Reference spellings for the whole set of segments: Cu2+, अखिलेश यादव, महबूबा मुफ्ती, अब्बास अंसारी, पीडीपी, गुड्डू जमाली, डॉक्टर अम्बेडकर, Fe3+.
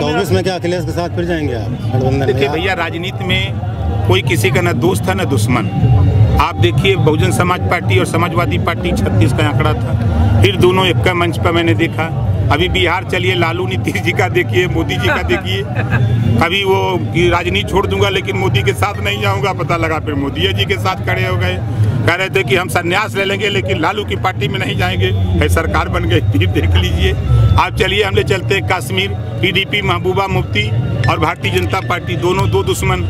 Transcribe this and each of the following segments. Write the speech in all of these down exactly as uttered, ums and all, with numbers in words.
चौबीस में क्या अखिलेश के साथ फिर जाएंगे आप? देखिए भैया, राजनीति में कोई किसी का ना दोस्त था ना दुश्मन। आप देखिए, बहुजन समाज पार्टी और समाजवादी पार्टी छत्तीस का आंकड़ा था, फिर दोनों एक का मंच पर मैंने देखा। अभी बिहार चलिए, लालू नीतीश जी का देखिए, मोदी जी का देखिए। कभी वो राजनीति छोड़ दूंगा लेकिन मोदी के साथ नहीं जाऊंगा, पता लगा फिर मोदी जी के साथ खड़े हो गए। कह रहे थे कि हम संन्यास ले लेंगे लेकिन लालू की पार्टी में नहीं जाएंगे, है सरकार बन गई। फिर देख लीजिए आप। चलिए हम ले चलते हैं कश्मीर, पीडीपी महबूबा मुफ्ती और भारतीय जनता पार्टी, दोनों दो दुश्मन।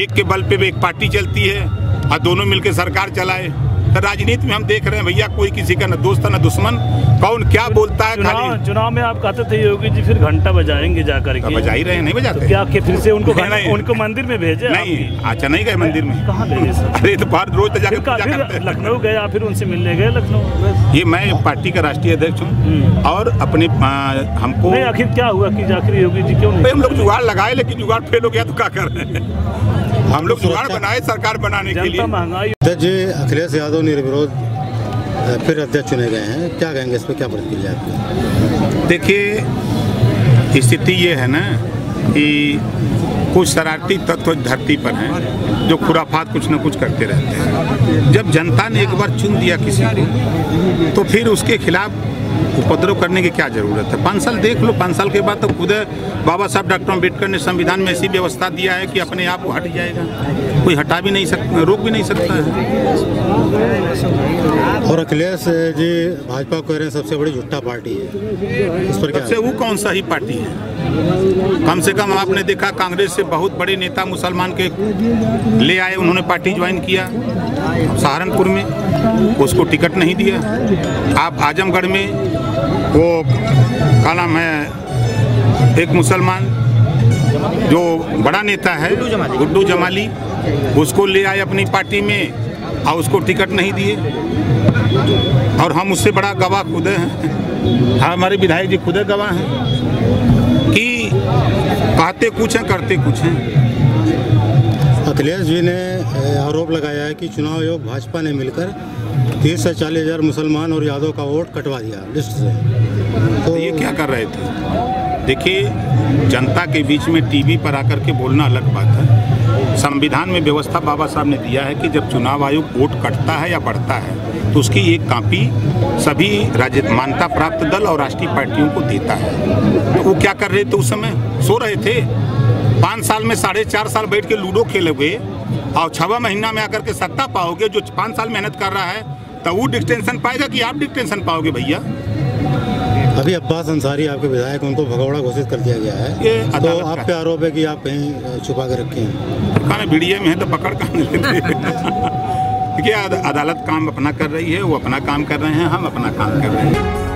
एक के बल पे भी एक पार्टी चलती है और दोनों मिलकर सरकार चलाए। तो राजनीति में हम देख रहे हैं भैया, कोई किसी का ना दोस्त ना दुश्मन, कौन क्या बोलता है। चुनाव, चुनाव में आप कहते थे योगी जी फिर घंटा बजाएंगे जाकर के, बजा ही रहे हैं, नहीं बजाते। तो क्या के फिर से उनको उनको मंदिर में भेजे? नहीं, अच्छा नहीं गए मंदिर में। कहाँ भेजे? अरे तो बाहर रोज तो जाकर लखनऊ गए, फिर उनसे मिलने गए लखनऊ। ये मैं पार्टी का राष्ट्रीय अध्यक्ष हूँ और अपने हमको आखिर क्या हुआ की आखिर योगी जी क्यों? हम लोग जुगाड़ लगाए लेकिन जुगाड़ फेल हो गया, तो क्या कर रहे हैं हम लोग? जुगाड़ बनाए सरकार बनाने के लिए। अध्यक्ष जी अखिलेश यादव निर्विरोध फिर अध्यक्ष चुने गए हैं, क्या कहेंगे इस पर, क्या प्रतिक्रिया आपकी? देखिए स्थिति ये है ना कि कुछ शरारती तत्व धरती पर हैं जो खुराफात कुछ न कुछ करते रहते हैं। जब जनता ने एक बार चुन दिया किसी को तो फिर उसके खिलाफ उपद्रव करने की क्या जरूरत है? पाँच साल देख लो, पाँच साल के बाद तो खुद बाबा साहब डॉक्टर अम्बेडकर ने संविधान में ऐसी व्यवस्था दिया है कि अपने आप वो हट जाएगा, कोई हटा भी नहीं सकता, रोक भी नहीं सकता है। और अखिलेश जी भाजपा कह रहे हैं सबसे बड़ी झूठा पार्टी है, इस पर क्या? सबसे वो कौन सा ही पार्टी है? कम से कम आपने देखा कांग्रेस से बहुत बड़े नेता मुसलमान के ले आए, उन्होंने पार्टी ज्वाइन किया सहारनपुर में, उसको टिकट नहीं दिया। आप आजमगढ़ में वो क्या नाम है, एक मुसलमान जो बड़ा नेता है गुड्डू जमाली, उसको ले आए अपनी पार्टी में और उसको टिकट नहीं दिए। और हम उससे बड़ा गवाह खुद हैं, हमारे विधायक जी खुद गवाह हैं कि कहते कुछ हैं करते कुछ हैं। अखिलेश जी ने आरोप लगाया है कि चुनाव आयोग भाजपा ने मिलकर तीस से चालीस हजार मुसलमान और यादव का वोट कटवा दिया लिस्ट से, तो ये क्या कर रहे थे? देखिए जनता के बीच में टीवी पर आकर के बोलना अलग बात है। संविधान में व्यवस्था बाबा साहब ने दिया है कि जब चुनाव आयोग वोट कटता है या बढ़ता है तो उसकी एक कापी सभी राज्य मान्यता प्राप्त दल और राष्ट्रीय पार्टियों को देता है। तो वो क्या कर रहे थे उस समय? सो रहे थे। पाँच साल में साढ़े चार साल बैठ के लूडो खेलोगे और छवा महीना में आकर के सत्ता पाओगे। जो पाँच साल मेहनत कर रहा है तो वो डिस्टेंशन पाएगा कि आप डिस्टेंशन पाओगे भैया? अभी अब्बास अंसारी आपके विधायक, उनको भगौड़ा घोषित कर दिया गया है। ये तो आप पे आरोप है कि आप कहीं छुपा के रखे हैं, मीडिया में है तो पकड़ कर। देखिए अदालत काम अपना कर रही है, वो अपना काम कर रहे हैं, हम अपना काम कर रहे हैं।